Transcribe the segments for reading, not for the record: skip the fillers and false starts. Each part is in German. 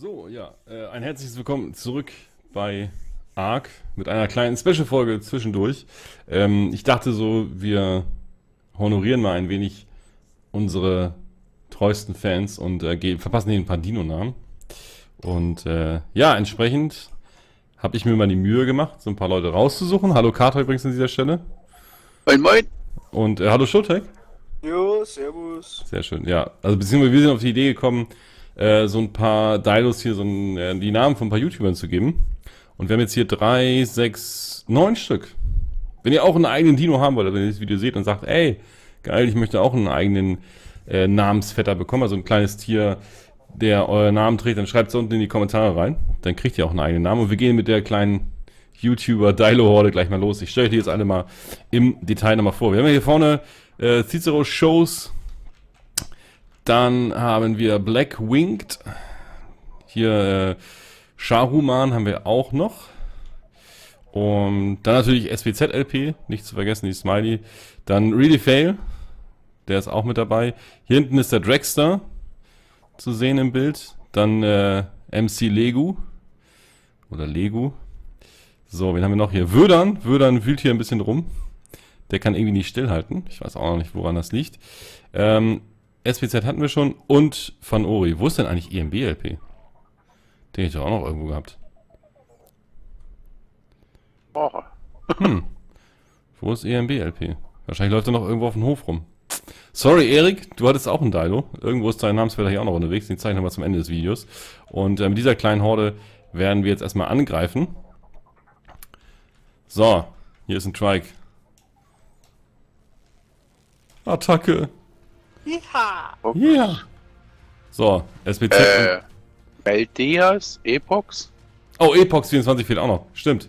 So, ja, ein herzliches Willkommen zurück bei ARK mit einer kleinen Special-Folge zwischendurch. Ich dachte so, wir honorieren mal ein wenig unsere treuesten Fans und verpassen denen ein paar Dino-Namen. Und ja, entsprechend habe ich mir mal die Mühe gemacht, so ein paar Leute rauszusuchen. Hallo Kater übrigens an dieser Stelle. Moin, moin. Und hallo Showtek. Jo, servus. Sehr schön, ja. Also beziehungsweise wir sind auf die Idee gekommen, so ein paar Dilos hier, die Namen von ein paar YouTubern zu geben. Und wir haben jetzt hier 3, 6, 9 Stück. Wenn ihr auch einen eigenen Dino haben wollt, wenn ihr das Video seht und sagt, ey, geil, ich möchte auch einen eigenen Namensvetter bekommen, also ein kleines Tier, der euren Namen trägt, dann schreibt es unten in die Kommentare rein. Dann kriegt ihr auch einen eigenen Namen. Und wir gehen mit der kleinen YouTuber-Dilo-Horde gleich mal los. Ich stelle euch die jetzt alle mal im Detail nochmal vor. Wir haben hier vorne Cicero Shows. Dann haben wir Black Winged. Hier Shahuman haben wir auch noch. Und dann natürlich SPZ LP, nicht zu vergessen, die Smiley. Dann Really Fail, der ist auch mit dabei. Hier hinten ist der Dragster zu sehen im Bild. Dann MC Legu. Oder Legu. So, wen haben wir noch hier? Würdan. Würdan wühlt hier ein bisschen rum. Der kann irgendwie nicht stillhalten. Ich weiß auch noch nicht, woran das liegt. SPZ hatten wir schon und von Ori. Wo ist denn eigentlich EMBLP? Den hätte ich doch auch noch irgendwo gehabt. Boah. Hm. Wo ist EMBLP? Wahrscheinlich läuft er noch irgendwo auf dem Hof rum. Sorry, Erik, du hattest auch einen Dilo. Irgendwo ist dein Namensvetter hier auch noch unterwegs. Den zeichnen wir zum Ende des Videos. Und mit dieser kleinen Horde werden wir jetzt erstmal angreifen. So, hier ist ein Trike. Attacke. Ja. Yeah. So, SPZ. Melides, Epox. Oh, Epox 24 fehlt auch noch. Stimmt.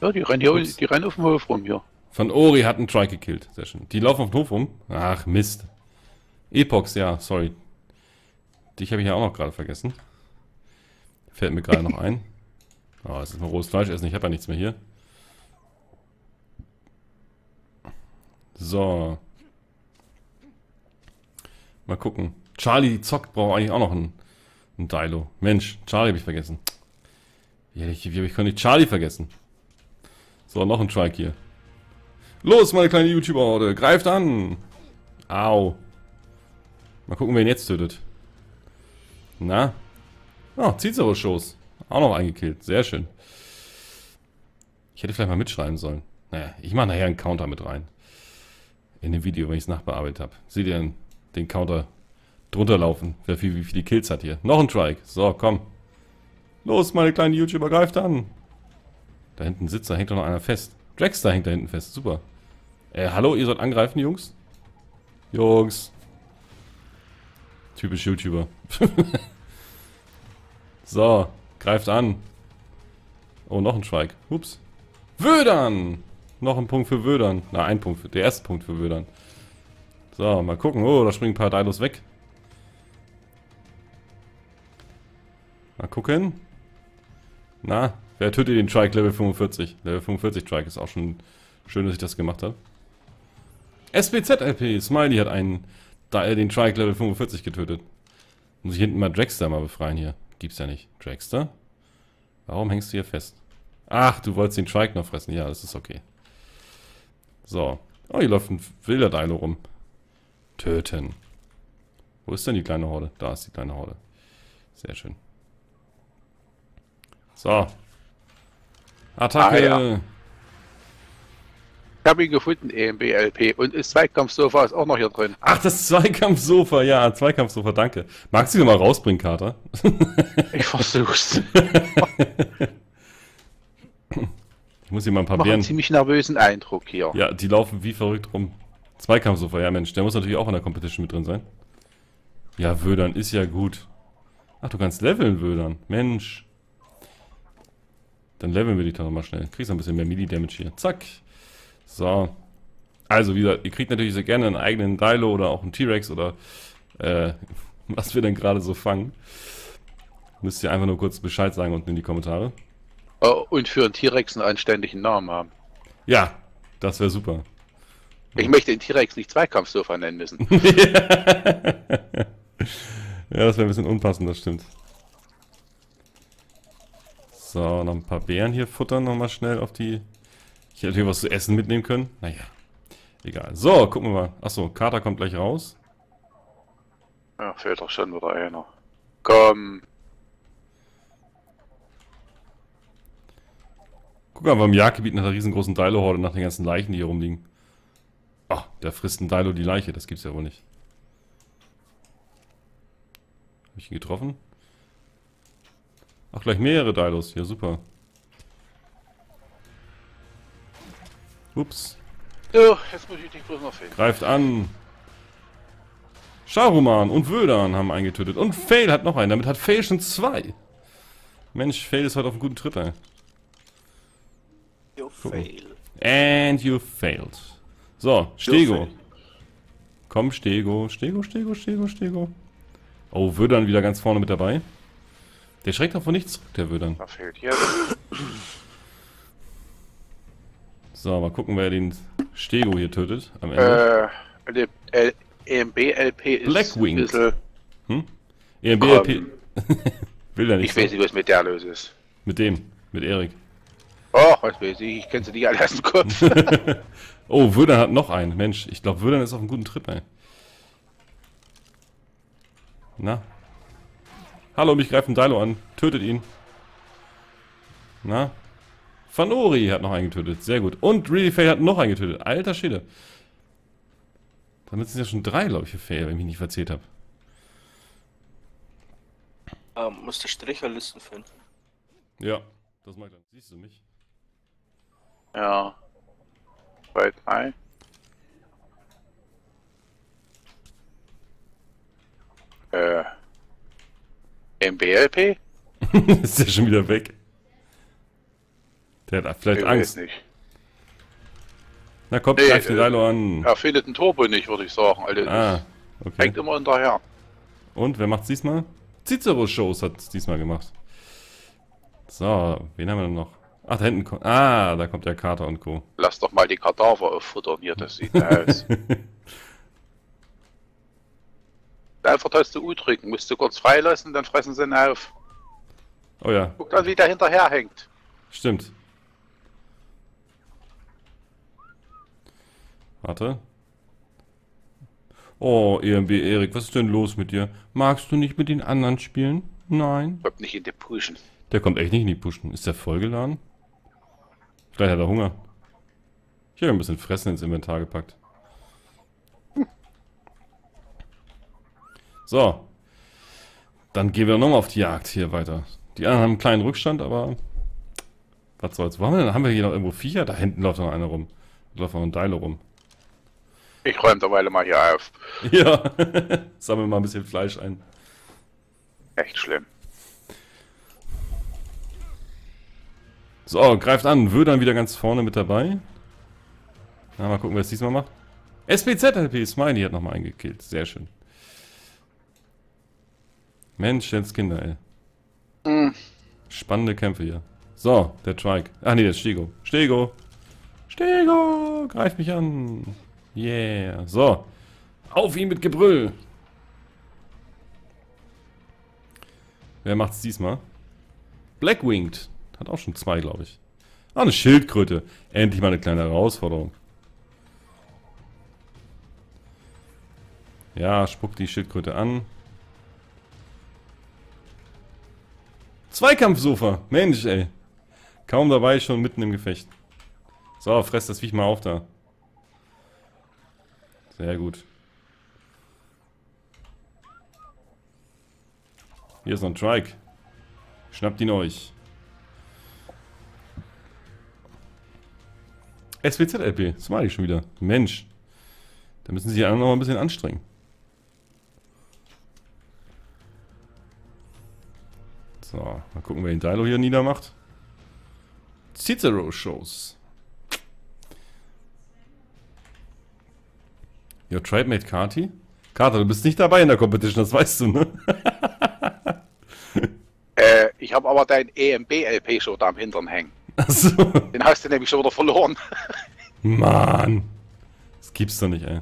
Ja, die rennen auf dem Hof rum hier. Von Ori hat einen Trike gekillt. Sehr schön. Die laufen auf dem Hof rum. Ach, Mist. Epox, ja, sorry. Dich habe ich ja auch noch gerade vergessen. Fällt mir gerade noch ein. Oh, es ist mal rohes Fleisch essen. Ich habe ja nichts mehr hier. So. Mal gucken. Charlie, die zockt, braucht eigentlich auch noch einen Dilo. Mensch, Charlie habe ich vergessen. Wie konnte ich Charlie vergessen? So, noch ein Trike hier. Los, meine kleine YouTuber-Horde, greift an! Au. Mal gucken, wer ihn jetzt tötet. Na? Oh, Cicero-Shows. Auch noch eingekillt. Sehr schön. Ich hätte vielleicht mal mitschreiben sollen. Naja, ich mache nachher einen Counter mit rein. In dem Video, wenn ich es nachbearbeitet habe. Seht ihr denn? Den Counter drunter laufen, wer wie viele Kills hat hier. Noch ein Trike. So, komm. Los, meine kleinen YouTuber, greift an. Da hinten sitzt, da hängt doch noch einer fest. Dragster hängt da hinten fest, super. Hallo, ihr sollt angreifen, Jungs? Jungs. Typisch YouTuber. So, greift an. Oh, noch ein Trike. Ups. Würdan! Noch ein Punkt für Würdan. Na, ein Punkt. Der erste Punkt für Würdan. So, mal gucken. Oh, da springen ein paar Dilos weg. Mal gucken. Na, wer tötet den Trike Level 45? Level 45 Trike ist auch schon schön, dass ich das gemacht habe. SPZ LP Smiley hat den Trike Level 45 getötet. Muss ich hinten mal Dragster mal befreien hier. Gibt's ja nicht. Dragster? Warum hängst du hier fest? Ach, du wolltest den Trike noch fressen. Ja, das ist okay. So. Oh, hier läuft ein wilder Dilo rum. Töten. Wo ist denn die kleine Horde? Da ist die kleine Horde. Sehr schön. So. Attacke. Ah, ja. Ich habe ihn gefunden, EMBLP. Und das Zweikampfsofa ist auch noch hier drin. Ach, das Zweikampfsofa. Ja, Zweikampfsofa, danke. Magst du ihn mal rausbringen, Kater? Ich versuch's. Ich muss hier mal ein paar Bären... Ich mache einen ziemlich nervösen Eindruck hier. Ja, die laufen wie verrückt rum. Zweikampfsofa, ja Mensch, der muss natürlich auch in der Competition mit drin sein. Ja, Würdan ist ja gut. Ach, du kannst leveln, Würdan. Mensch. Dann leveln wir dich doch nochmal schnell. Kriegst ein bisschen mehr Melee-Damage hier. Zack. So. Also, wie gesagt, ihr kriegt natürlich sehr gerne einen eigenen Dilo oder auch einen T-Rex oder was wir denn gerade so fangen. Müsst ihr einfach nur kurz Bescheid sagen unten in die Kommentare. Oh, und für einen T-Rex einen anständigen Namen haben. Ja, das wäre super. Ich möchte den T-Rex nicht Zweikampfsofa nennen müssen. Ja, das wäre ein bisschen unpassend, das stimmt. So, noch ein paar Beeren hier futtern, nochmal schnell auf die... Ich hätte hier was zu essen mitnehmen können. Naja, egal. So, gucken wir mal. Achso, Kater kommt gleich raus. Ja, fehlt doch schon wieder einer. Komm! Guck mal, im Jagdgebiet nach der riesengroßen Dilo-Horde, nach den ganzen Leichen, die hier rumliegen. Ah, da frisst ein Dilo die Leiche, das gibt's ja wohl nicht. Hab ich ihn getroffen? Ach, gleich mehrere Dilos, ja super. Ups. Oh, jetzt muss ich dich bloß noch Fail. Greift an. Shahuman und Würdan haben eingetötet. Und Fail hat noch einen. Damit hat Fail schon zwei. Mensch, Fail ist heute auf einem guten Tritt, ey. You fail. And you failed. So, Stego. Komm, Stego. Stego. Oh, Würdan wieder ganz vorne mit dabei. Der schreckt davon nichts zurück, der Würdan. Da fehlt hier. So, mal gucken, wer den Stego hier tötet am Ende. EMBLP ist Black Winged. Ein bisschen... Hm? EMBLP... Will er nicht. Ich weiß nicht, was mit der los ist. Mit dem. Mit Erik. Och, was weiß ich. Ich kenne sie nicht alle erst kurz. Oh, Würdan hat noch einen. Mensch, ich glaube, Würdan ist auf einem guten Trip, ey. Na? Hallo, mich greift ein Dilo an. Tötet ihn. Na? Fanori hat noch einen getötet. Sehr gut. Und Really Fail hat noch einen getötet. Alter Schwede. Damit sind ja schon drei, glaube ich, für Fail, wenn ich mich nicht verzählt habe. Musste Stricherlisten finden. Ja, das mag ich dann. Siehst du mich? Ja. Bei drei. MBLP? Ist der schon wieder weg? Der hat vielleicht Angst. Nicht. Na komm, nee, greif den Dilo an. Er findet ein Turbo nicht, würde ich sagen. Also okay. Hängt immer hinterher. Und wer macht's diesmal? Cicero Shows hat's diesmal gemacht. So, wen haben wir denn noch? Ach, da hinten kommt. Ah, da kommt der Kater und Co. Lass doch mal die Kadaver auffuttern hier, das sieht aus. Einfach Taste U drücken, musst du kurz freilassen, dann fressen sie ihn auf. Oh ja. Guck dann, wie der hinterher hängt. Stimmt. Warte. Oh, EMB Erik, was ist denn los mit dir? Magst du nicht mit den anderen spielen? Nein. Kommt nicht in die Pushen. Der kommt echt nicht in die Pushen. Ist der vollgeladen? Vielleicht hat er Hunger. Ich habe ein bisschen Fressen ins Inventar gepackt. So. Dann gehen wir nochmal auf die Jagd hier weiter. Die anderen haben einen kleinen Rückstand, aber... Was soll's. Wo haben wir denn? Haben wir hier noch irgendwo Viecher? Da hinten läuft noch einer rum. Da läuft noch ein Dilo rum. Ich räume derweil mal hier auf. Ja. Sammeln wir mal ein bisschen Fleisch ein. Echt schlimm. So, greift an. Würdan wieder ganz vorne mit dabei. Na, mal gucken, wer es diesmal macht. SPZ LP Smiley hat nochmal einen gekillt. Sehr schön. Mensch, jetzt Kinder, ey. Mhm. Spannende Kämpfe hier. So, der Trike. Ach nee, der Stego. Stego! Greif mich an! Yeah! So. Auf ihn mit Gebrüll! Wer macht's diesmal? Black Winged. Hat auch schon zwei, glaube ich. Ah, eine Schildkröte. Endlich mal eine kleine Herausforderung. Ja, spuckt die Schildkröte an. Zweikampfsofa! Mensch, ey. Kaum dabei, schon mitten im Gefecht. So, fress das Viech mal auf da. Sehr gut. Hier ist noch ein Trike. Schnappt ihn euch. SWZ LP, Smiley schon wieder. Mensch. Da müssen sich die anderen noch ein bisschen anstrengen. So, mal gucken, wer den Dilo hier niedermacht. Cicero Shows. Your Tribemate Kati? Kater, du bist nicht dabei in der Competition, das weißt du, ne? Ich habe aber dein EMBLP schon da am Hintern hängen. Achso. Den hast du nämlich schon wieder verloren. Mann. Das gibt's doch nicht, ey.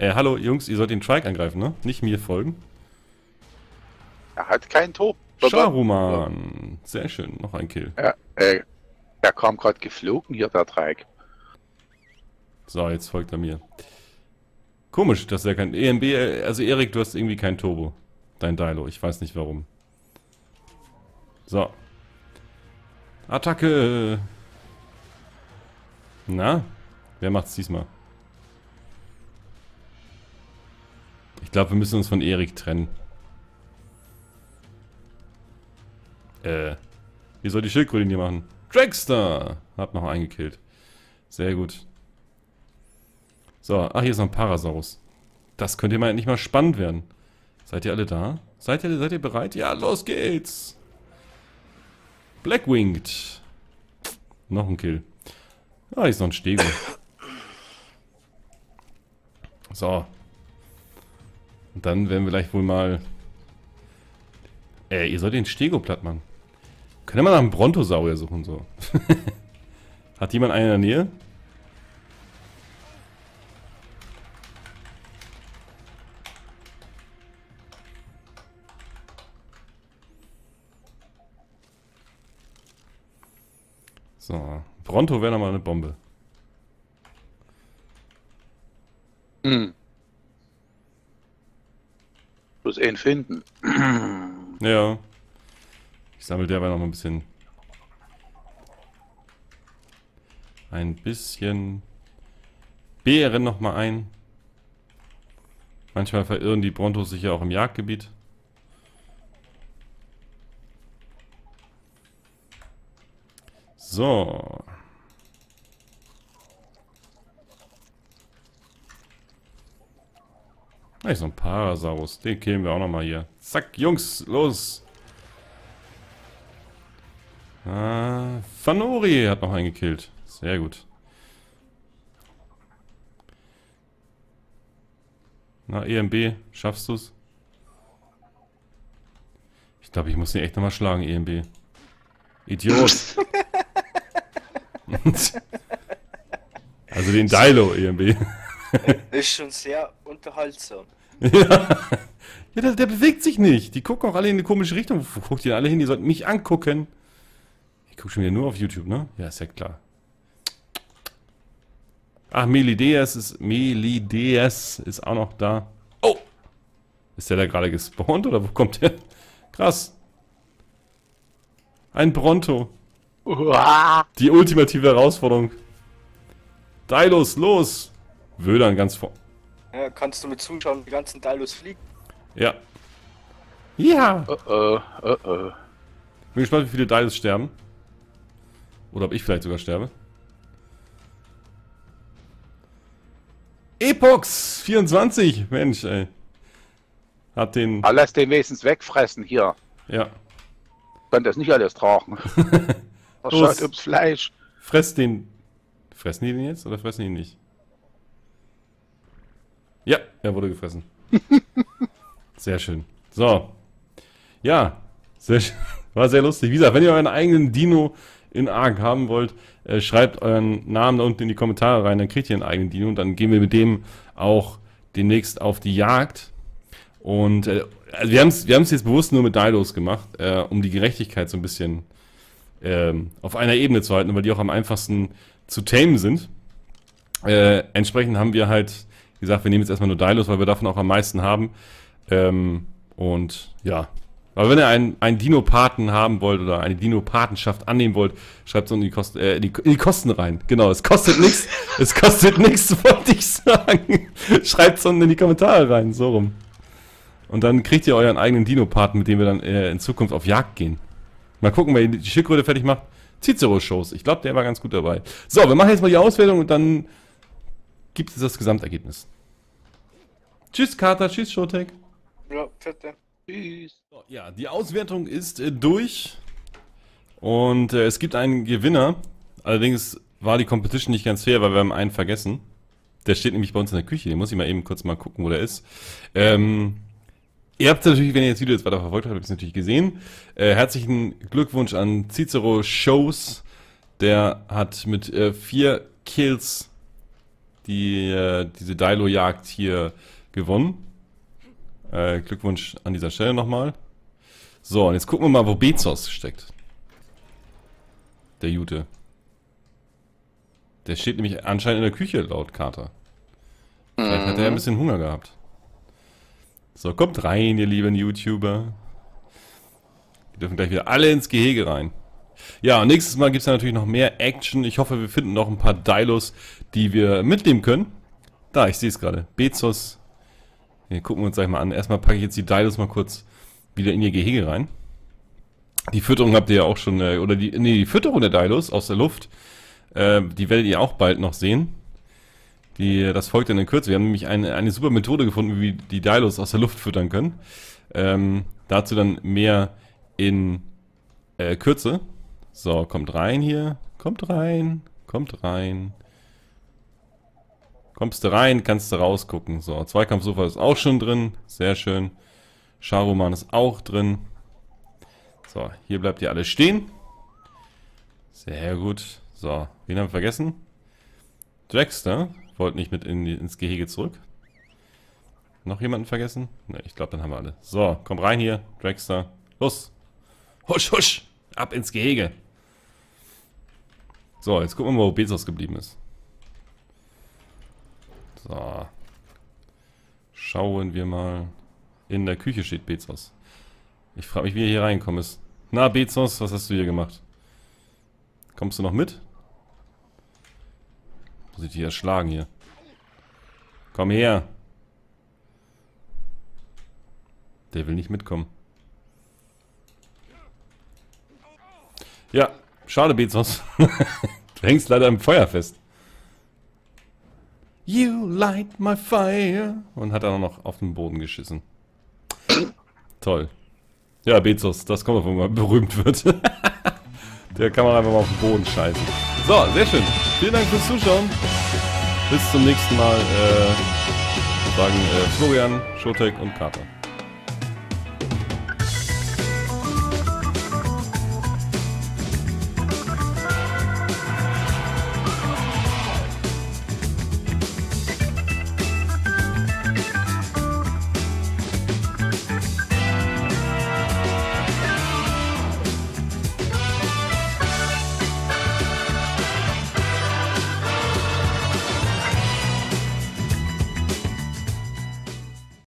Hallo Jungs, ihr sollt den Trike angreifen, ne? Nicht mir folgen. Er hat keinen Turbo. Shahuman. Sehr schön, noch ein Kill. Er kam gerade geflogen hier, der Dreieck. So, jetzt folgt er mir. Komisch, dass er kein EMB... Also Erik, du hast irgendwie kein Turbo. Dein Dilo, ich weiß nicht warum. So. Attacke! Na? Wer macht's diesmal? Ich glaube, wir müssen uns von Erik trennen. Wie soll die Schildkröte hier machen? Dragster! Hab noch einen gekillt. Sehr gut. So, ach, hier ist noch ein Parasaurus. Das könnte mal endlich mal spannend werden. Seid ihr alle da? Seid ihr bereit? Ja, los geht's! Black Winged. Noch ein Kill. Ah, hier ist noch ein Stego. So. Und dann werden wir gleich wohl mal... Ihr sollt den Stego platt machen. Können wir nach einem Brontosaurier suchen, so. Hat jemand einen in der Nähe? So, Bronto wäre nochmal eine Bombe. Hm. Bloß einen finden. Ja. Ich sammle derweil noch mal ein bisschen. Beeren noch mal ein. Manchmal verirren die Brontos sich ja auch im Jagdgebiet. So. Da ist noch ein Parasaurus. Den killen wir auch noch mal hier. Zack, Jungs, los! Ah, Fanori hat noch einen gekillt. Sehr gut. Na, EMB, schaffst du's? Ich glaube, ich muss den echt nochmal schlagen, EMB. Idiot! Also den Dilo, EMB. Ist schon sehr unterhaltsam. Ja. Ja, der bewegt sich nicht. Die gucken auch alle in eine komische Richtung. Wo guckt ihr alle hin? Die sollten mich angucken. Ich gucke schon wieder nur auf YouTube, ne? Ja, ist ja klar. Ach, Melides ist auch noch da. Oh! Ist der da gerade gespawnt oder wo kommt der? Krass. Ein Bronto. Uah. Die ultimative Herausforderung. Dilos, los! Würdan ganz vor. Ja, kannst du mit zuschauen, die ganzen Dilos fliegen? Ja. Ja! Bin gespannt, wie viele Dilos sterben. Oder ob ich vielleicht sogar sterbe. Epox 24! Mensch, ey. Hat den... Aber lass den wenigstens wegfressen hier. Ja. Könnt das nicht alles tragen. Was schaut ums Fleisch? Fress den... Fressen die den jetzt oder fressen die ihn nicht? Ja, er wurde gefressen. Sehr schön. So. Ja. Sehr schön. War sehr lustig. Wie gesagt, wenn ihr euren eigenen Dino in ARK haben wollt, schreibt euren Namen da unten in die Kommentare rein, dann kriegt ihr einen eigenen Dino und dann gehen wir mit dem auch demnächst auf die Jagd. Und also wir haben's jetzt bewusst nur mit Dilos gemacht, um die Gerechtigkeit so ein bisschen auf einer Ebene zu halten, weil die auch am einfachsten zu tamen sind. Entsprechend haben wir halt gesagt, wir nehmen jetzt erstmal nur Dilos, weil wir davon auch am meisten haben. Und ja. Aber wenn ihr einen Dino-Paten haben wollt oder eine Dino-Patenschaft annehmen wollt, schreibt es in die Kosten rein. Genau, es kostet nichts. Es kostet nichts, wollte ich sagen. Schreibt es unten in die Kommentare rein, so rum. Und dann kriegt ihr euren eigenen Dino-Paten, mit dem wir dann in Zukunft auf Jagd gehen. Mal gucken, wer die Schildkröte fertig macht. Cicero Shows, ich glaube, der war ganz gut dabei. So, wir machen jetzt mal die Auswertung und dann gibt es das Gesamtergebnis. Tschüss, Kater, tschüss, Showtek. Ja, bitte. So, ja, die Auswertung ist durch und es gibt einen Gewinner, allerdings war die Competition nicht ganz fair, weil wir haben einen vergessen. Der steht nämlich bei uns in der Küche, den muss ich mal eben kurz mal gucken, wo der ist. Ihr habt natürlich, wenn ihr das Video jetzt weiter verfolgt habt, habt ihr es natürlich gesehen. Herzlichen Glückwunsch an Cicero Shows, der hat mit 4 Kills diese Dilo-Jagd hier gewonnen. Glückwunsch an dieser Stelle nochmal. So, und jetzt gucken wir mal, wo Bezos steckt. der Jute. Der steht nämlich anscheinend in der Küche, laut Kater. Vielleicht hat er ein bisschen Hunger gehabt. So, kommt rein, ihr lieben YouTuber. Die dürfen gleich wieder alle ins Gehege rein. Ja, nächstes Mal gibt es ja natürlich noch mehr Action. Ich hoffe, wir finden noch ein paar Dilos, die wir mitnehmen können. Da, ich sehe es gerade. Bezos. Hier, gucken wir uns gleich mal an. Erstmal packe ich jetzt die Dilos mal kurz wieder in ihr Gehege rein. Die Fütterung habt ihr ja auch schon, oder die Fütterung der Dilos aus der Luft, die werdet ihr auch bald noch sehen. Das folgt dann in Kürze. Wir haben nämlich eine super Methode gefunden, wie wir die Dilos aus der Luft füttern können. Dazu dann mehr in Kürze. So, kommt rein hier. Kommt rein. Kommt rein. Kommst du rein, kannst du rausgucken. So, Zweikampfsofa ist auch schon drin. Sehr schön. Shahuman ist auch drin. So, hier bleibt ihr alle stehen. Sehr gut. So, wen haben wir vergessen? Dragster wollte nicht mit ins Gehege zurück. Noch jemanden vergessen? Ne, ich glaube, dann haben wir alle. So, komm rein hier, Dragster. Los. Husch, husch. Ab ins Gehege. So, jetzt gucken wir mal, wo Bezos geblieben ist. So. Schauen wir mal. In der Küche steht Bezos. Ich frage mich, wie er hier reinkommen ist. Na, Bezos, was hast du hier gemacht? Kommst du noch mit? Muss ich dich erschlagen hier. Komm her. Der will nicht mitkommen. Ja, schade, Bezos. Du hängst leider im Feuer fest. You light my fire. Und hat dann noch auf den Boden geschissen. Toll. Ja, Bezos, das kommt, wenn man berühmt wird. Der kann man einfach mal auf den Boden scheißen. So, sehr schön. Vielen Dank fürs Zuschauen. Bis zum nächsten Mal. Sagen Florian, Showtek und Kater.